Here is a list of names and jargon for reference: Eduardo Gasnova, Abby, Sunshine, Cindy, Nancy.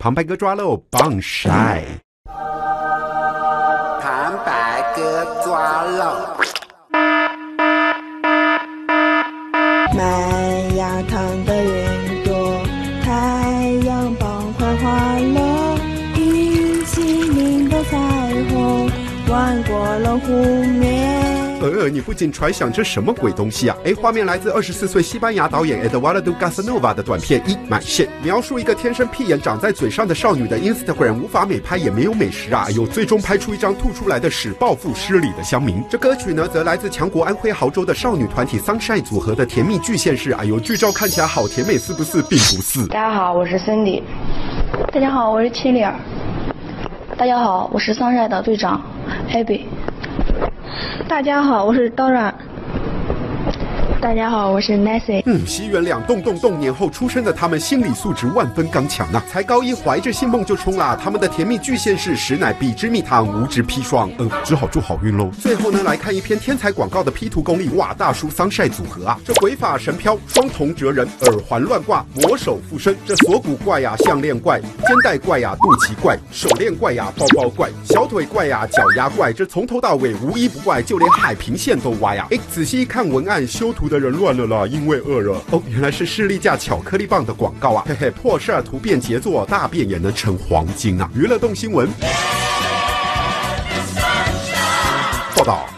旁白哥抓漏棒晒，旁白哥抓漏。麦芽糖的云朵，太阳棒快化了，冰淇淋的彩虹，万国龙湖面。你不仅揣想这什么鬼东西啊！哎，画面来自24岁西班牙导演 Eduardo Gasnova 的短片《一满线》，描述一个天生屁眼长在嘴上的少女的 Instagram 无法美拍，也没有美食啊，有最终拍出一张吐出来的屎，报复失礼的乡民。这歌曲呢，则来自强国安徽亳州的少女团体 Sunshine 组合的《甜蜜巨现世》。哎呦，剧照看起来好甜美，是不是？并不是。大家好，我是 Cindy。大家好，我是七里儿。大家好，我是 Sunshine 的队长 Abby。大家好，我是刀软。大家好，我是 Nancy。西元2000年后出生的他们，心理素质万分刚强啊！才高一，怀着新梦就冲啦！他们的甜蜜巨现世，实乃比之蜜糖，无值砒霜。只好祝好运喽。最后呢，来看一篇天才广告的 P 图功力，哇，大叔桑晒组合啊，这鬼法神飘，双瞳折人，耳环乱挂，佛手附身，这锁骨怪呀，项链怪，肩带怪呀，肚脐怪，手链怪呀，包包怪，小腿怪呀，脚丫怪，这从头到尾无一不怪，就连海平线都歪呀！哎，仔细一看文案，修图的人乱了啦，因为饿了哦，原来是士力架巧克力棒的广告啊！嘿嘿，破事儿图变杰作，大便也能成黄金啊！娱乐动新闻报道。